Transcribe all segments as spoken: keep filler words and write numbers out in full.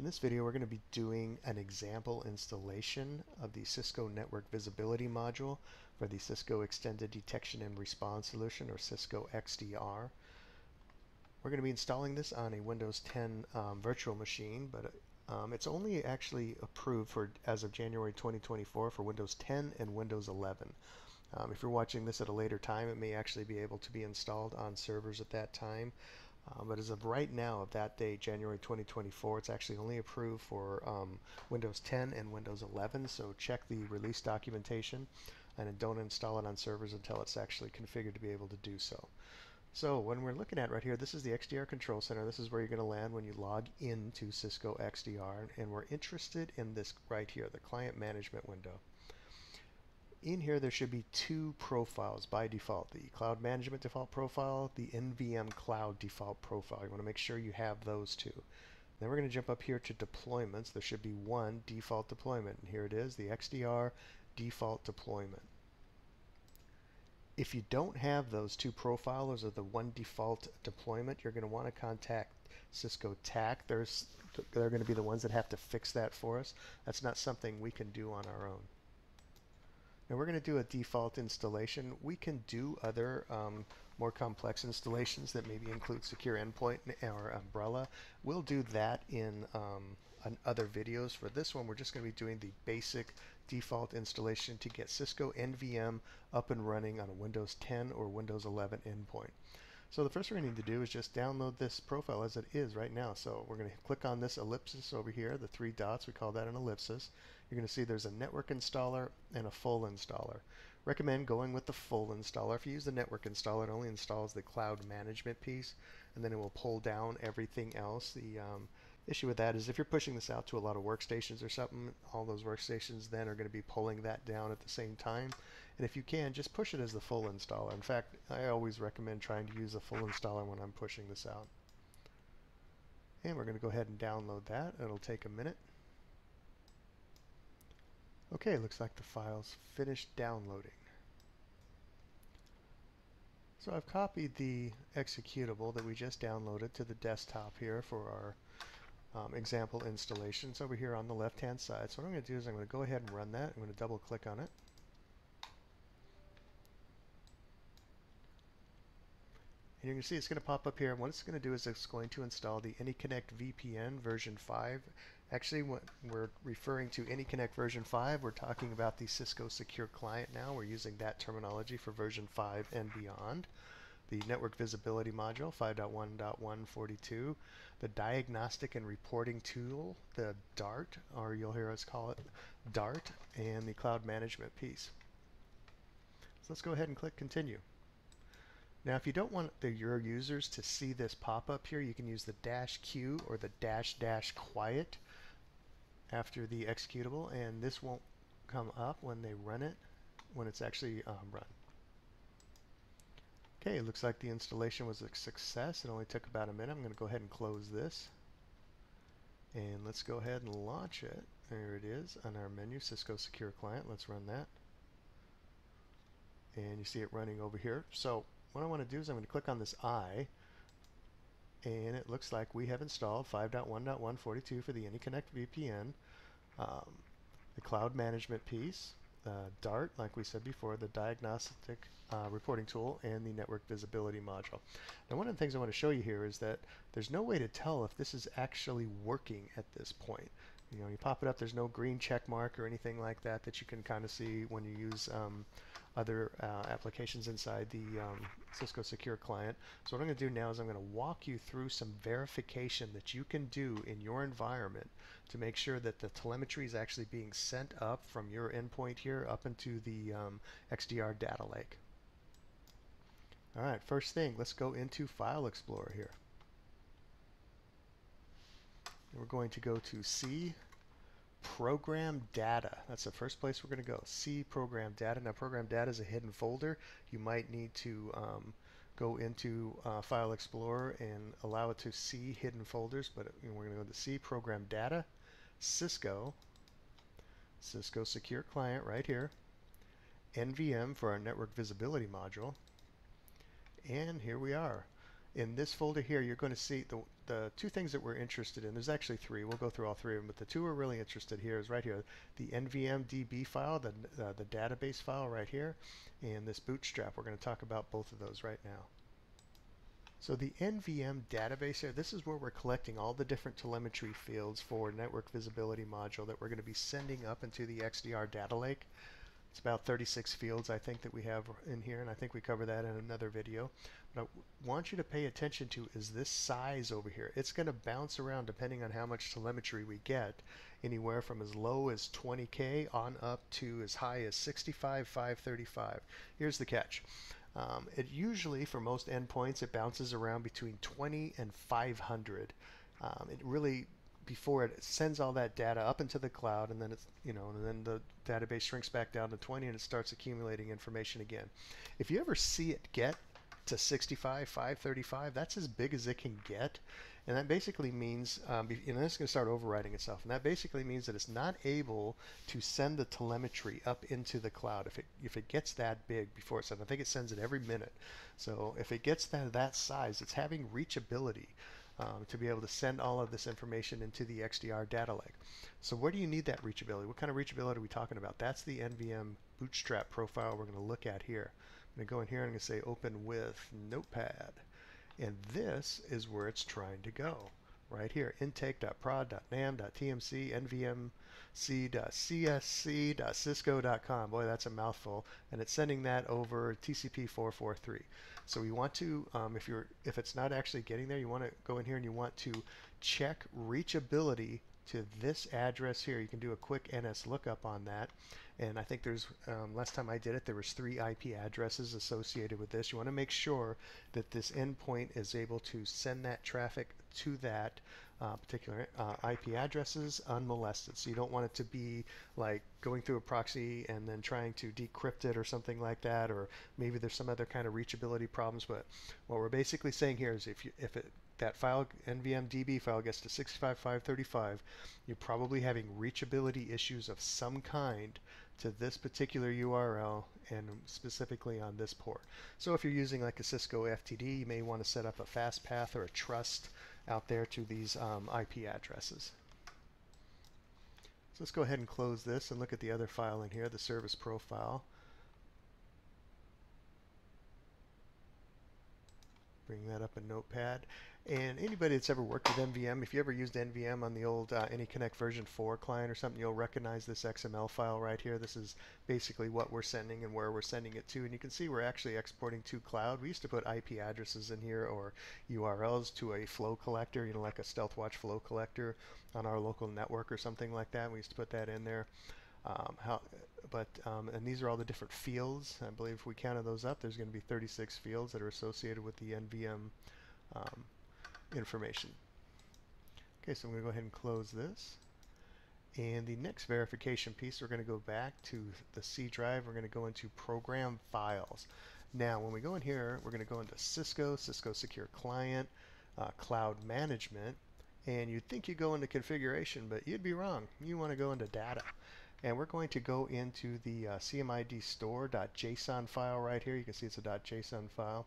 In this video, we're going to be doing an example installation of the Cisco Network Visibility Module for the Cisco Extended Detection and Response Solution, or Cisco X D R. We're going to be installing this on a Windows ten um, virtual machine, but um, it's only actually approved for as of January twenty twenty-four for Windows ten and Windows eleven. Um, if you're watching this at a later time, it may actually be able to be installed on servers at that time. Uh, but as of right now, of that date, January twenty twenty-four, it's actually only approved for um, Windows ten and Windows eleven, so check the release documentation and don't install it on servers until it's actually configured to be able to do so. So when we're looking at right here, this is the X D R Control Center. This is where you're going to land when you log in to Cisco X D R, and we're interested in this right here, the client management window. In here, there should be two profiles by default, the Cloud Management Default Profile, the N V M Cloud Default Profile. You want to make sure you have those two. Then we're going to jump up here to Deployments. There should be one Default Deployment, and here it is, the X D R Default Deployment. If you don't have those two profiles or the one Default Deployment, you're going to want to contact Cisco T A C. There's, they're going to be the ones that have to fix that for us. That's not something we can do on our own. Now we're going to do a default installation. We can do other um, more complex installations that maybe include secure endpoint or umbrella. We'll do that in, um, in other videos. For this one, we're just going to be doing the basic default installation to get Cisco N V M up and running on a Windows ten or Windows eleven endpoint. So the first thing we need to do is just download this profile as it is right now. So we're going to click on this ellipsis over here, the three dots, we call that an ellipsis. You're going to see there's a network installer and a full installer. Recommend going with the full installer. If you use the network installer, it only installs the cloud management piece, and then it will pull down everything else. The um, issue with that is if you're pushing this out to a lot of workstations or something, all those workstations then are going to be pulling that down at the same time. And if you can, just push it as the full installer. In fact, I always recommend trying to use a full installer when I'm pushing this out. And we're going to go ahead and download that. It'll take a minute. Okay, looks like the file's finished downloading. So I've copied the executable that we just downloaded to the desktop here for our um, example installation. It's over here on the left-hand side. So what I'm going to do is I'm going to go ahead and run that. I'm going to double-click on it. And you're going to see it's going to pop up here. And what it's going to do is it's going to install the AnyConnect V P N version five. Actually, when we're referring to AnyConnect version five, we're talking about the Cisco Secure Client now. We're using that terminology for version five and beyond. The Network Visibility Module, five point one point one forty-two. The Diagnostic and Reporting Tool, the DART, or you'll hear us call it DART, and the Cloud Management piece. So let's go ahead and click Continue. Now if you don't want the, your users to see this pop up here, you can use the dash Q or the dash dash quiet after the executable, and this won't come up when they run it, when it's actually um, run. Okay, it looks like the installation was a success. It only took about a minute. I'm going to go ahead and close this. And let's go ahead and launch it. There it is on our menu, Cisco Secure Client. Let's run that. And you see it running over here. So what I want to do is I'm going to click on this I, and it looks like we have installed five point one point one forty-two for the AnyConnect V P N, um, the cloud management piece, uh, DART, like we said before, the diagnostic uh, reporting tool, and the network visibility module. Now one of the things I want to show you here is that there's no way to tell if this is actually working at this point. You know, you pop it up, there's no green check mark or anything like that that you can kind of see when you use um, other uh, applications inside the um, Cisco Secure Client. So what I'm going to do now is I'm going to walk you through some verification that you can do in your environment to make sure that the telemetry is actually being sent up from your endpoint here up into the um, X D R data lake. Alright, first thing, let's go into File Explorer here. And we're going to go to C, Program Data. That's the first place we're going to go. C, Program Data. Now Program Data is a hidden folder. You might need to um, go into uh, File Explorer and allow it to see hidden folders, but you know, we're going to go to C, Program Data, Cisco, Cisco Secure Client right here, N V M for our Network Visibility Module, and here we are. In this folder here, you're going to see the, the two things that we're interested in, there's actually three, we'll go through all three of them, but the two we're really interested here is right here, the N V M D B file, the, uh, the database file right here, and this bootstrap. We're going to talk about both of those right now. So the N V M database here, this is where we're collecting all the different telemetry fields for Network Visibility Module that we're going to be sending up into the X D R data lake. It's about thirty-six fields I think that we have in here, and I think we cover that in another video. What I want you to pay attention to is this size over here. It's going to bounce around depending on how much telemetry we get, anywhere from as low as twenty K on up to as high as sixty-five, five thirty-five. Here's the catch. Um, it usually, for most endpoints, it bounces around between twenty and five hundred. Um, it really before it sends all that data up into the cloud, and then it's, you know, and then the database shrinks back down to twenty and it starts accumulating information again. If you ever see it get to sixty-five, five thirty-five, that's as big as it can get, and that basically means, um, you know, it's going to start overriding itself, and that basically means that it's not able to send the telemetry up into the cloud if it if it gets that big before it sends. I think it sends it every minute, so if it gets that that size, it's having reachability. Um, to be able to send all of this information into the X D R data lake. So where do you need that reachability? What kind of reachability are we talking about? That's the N V M bootstrap profile we're going to look at here. I'm going to go in here and I'm going to say open with notepad. And this is where it's trying to go. Right here, intake dot prod dot nam dot t m c n v m c dot c s c dot cisco dot com. Boy, that's a mouthful, and it's sending that over T C P four forty-three. So you want to, um, if you're, if it's not actually getting there, you want to go in here and you want to check reachability to this address here. You can do a quick N S lookup on that, and I think there's, um, last time I did it, there was three I P addresses associated with this. You want to make sure that this endpoint is able to send that traffic to that uh, particular uh, I P addresses unmolested. So you don't want it to be like going through a proxy and then trying to decrypt it or something like that, or maybe there's some other kind of reachability problems. But what we're basically saying here is if you, if it that file, N V M D B file, gets to sixty-five, five thirty-five, you're probably having reachability issues of some kind to this particular U R L and specifically on this port. So if you're using like a Cisco F T D, you may want to set up a fast path or a trust out there to these um, I P addresses. So let's go ahead and close this and look at the other file in here, the service profile. Bring that up in Notepad. And anybody that's ever worked with N V M, if you ever used N V M on the old uh, AnyConnect version four client or something, you'll recognize this X M L file right here. This is basically what we're sending and where we're sending it to. And you can see we're actually exporting to cloud. We used to put I P addresses in here or U R Ls to a flow collector, you know, like a StealthWatch flow collector on our local network or something like that. We used to put that in there. Um, how, but um, and these are all the different fields. I believe if we counted those up, there's going to be thirty-six fields that are associated with the N V M um, information. Okay, so I'm going to go ahead and close this. And the next verification piece, we're going to go back to the C drive. We're going to go into Program Files. Now, when we go in here, we're going to go into Cisco, Cisco Secure Client, uh, Cloud Management, and you'd think you go into Configuration, but you'd be wrong. You want to go into Data. And we're going to go into the uh, C M I D store dot J S O N file right here. You can see it's a .json file.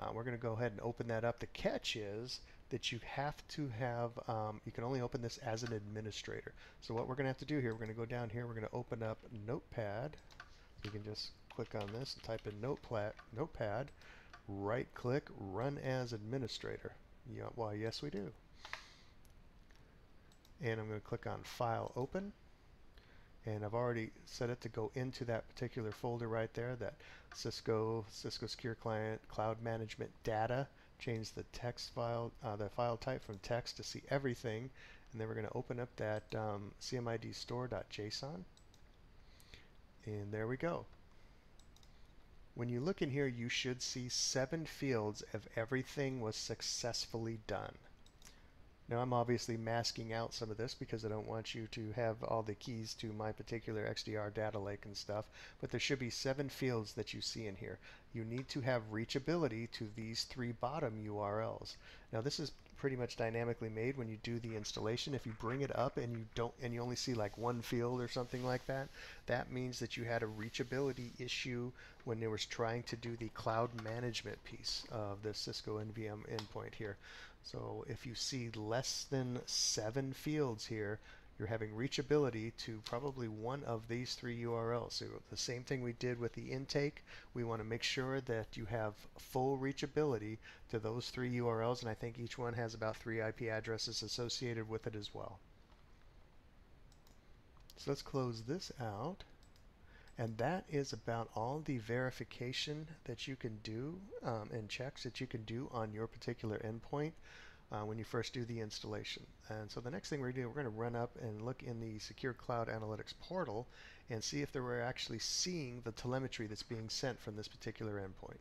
Uh, we're going to go ahead and open that up. The catch is that you have to have, um, you can only open this as an administrator. So what we're going to have to do here, we're going to go down here, we're going to open up Notepad. You can just click on this and type in Notepad, Notepad, right click, run as administrator. Yeah, well, yes we do. And I'm going to click on File Open. And I've already set it to go into that particular folder right there, that Cisco, Cisco Secure Client, Cloud Management Data. Change the text file, uh, the file type from text to see everything. And then we're going to open up that um, C M I D store dot J S O N. And there we go. When you look in here, you should see seven fields if everything was successfully done. Now I'm obviously masking out some of this because I don't want you to have all the keys to my particular X D R data lake and stuff, but there should be seven fields that you see in here. You need to have reachability to these three bottom U R Ls. Now this is pretty much dynamically made when you do the installation. If you bring it up and you don't, and you only see like one field or something like that, that means that you had a reachability issue when they was trying to do the cloud management piece of the Cisco N V M endpoint here. So if you see less than seven fields here, you're having reachability to probably one of these three U R Ls. So the same thing we did with the intake, we want to make sure that you have full reachability to those three U R Ls, and I think each one has about three I P addresses associated with it as well. So let's close this out. And that is about all the verification that you can do um, and checks that you can do on your particular endpoint uh, when you first do the installation. And so the next thing we're going to do, we're going to run up and look in the Secure Cloud Analytics portal and see if we're actually seeing the telemetry that's being sent from this particular endpoint.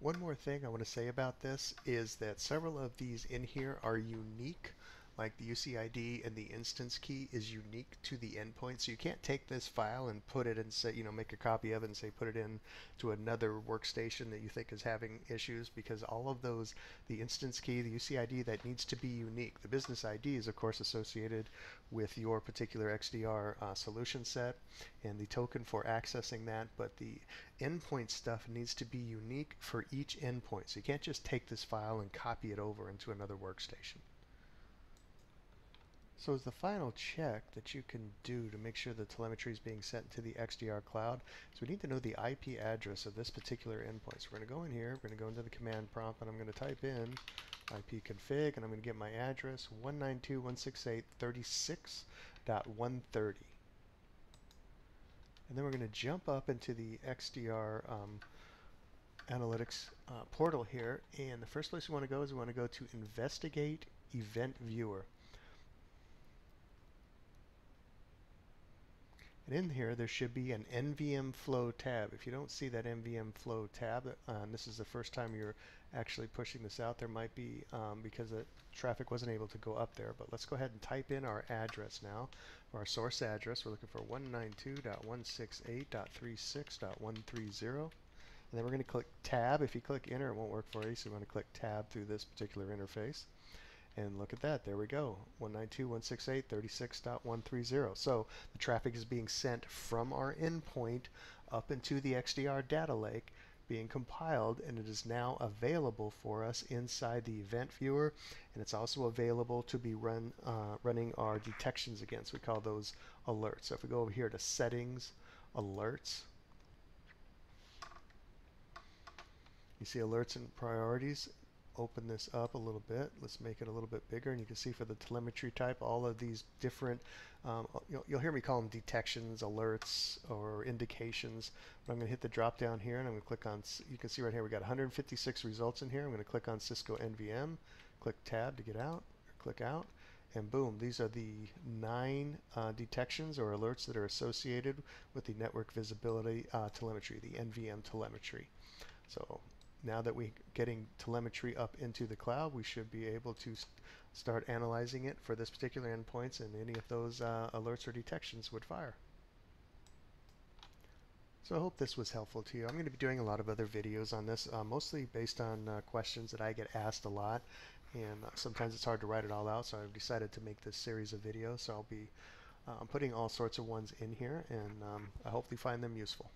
One more thing I want to say about this is that several of these in here are unique. Like the U C I D and the instance key is unique to the endpoint, so you can't take this file and put it and say, you know, make a copy of it and say put it in to another workstation that you think is having issues, because all of those, the instance key, the U C I D, that needs to be unique. The business I D is of course associated with your particular X D R uh, solution set and the token for accessing that, but the endpoint stuff needs to be unique for each endpoint, so you can't just take this file and copy it over into another workstation. So as the final check that you can do to make sure the telemetry is being sent to the X D R cloud, so we need to know the I P address of this particular endpoint. So we're going to go in here, we're going to go into the command prompt, and I'm going to type in I P config, and I'm going to get my address one ninety-two dot one sixty-eight dot thirty-six dot one thirty. And then we're going to jump up into the X D R um, analytics uh, portal here, and the first place we want to go is we want to go to Investigate Event Viewer. And in here there should be an N V M flow tab. If you don't see that N V M flow tab, uh, and this is the first time you're actually pushing this out, there might be um, because the traffic wasn't able to go up there, but let's go ahead and type in our address now, our source address. We're looking for one ninety-two dot one sixty-eight dot thirty-six dot one thirty. And then we're going to click tab. If you click enter, it won't work for you, so you want to click tab through this particular interface. And look at that, there we go, one ninety-two dot one sixty-eight dot thirty-six dot one thirty. So the traffic is being sent from our endpoint up into the X D R data lake, being compiled, and it is now available for us inside the event viewer, and it's also available to be run uh, running our detections against. We call those alerts. So if we go over here to settings, alerts, you see alerts and priorities. Open this up a little bit. Let's make it a little bit bigger, and you can see for the telemetry type all of these different um, you'll, you'll hear me call them detections, alerts, or indications, but I'm going to hit the drop down here and I'm going to click on, you can see right here we got one hundred fifty-six results in here. I'm going to click on Cisco N V M, click tab to get out, or click out, and boom, these are the nine uh, detections or alerts that are associated with the network visibility uh, telemetry, the N V M telemetry. So now that we're getting telemetry up into the cloud, we should be able to st start analyzing it for this particular endpoints, and any of those uh, alerts or detections would fire. So I hope this was helpful to you. I'm going to be doing a lot of other videos on this, uh, mostly based on uh, questions that I get asked a lot, and uh, sometimes it's hard to write it all out, so I've decided to make this series of videos. So I'll be uh, putting all sorts of ones in here, and um, I hope you find them useful.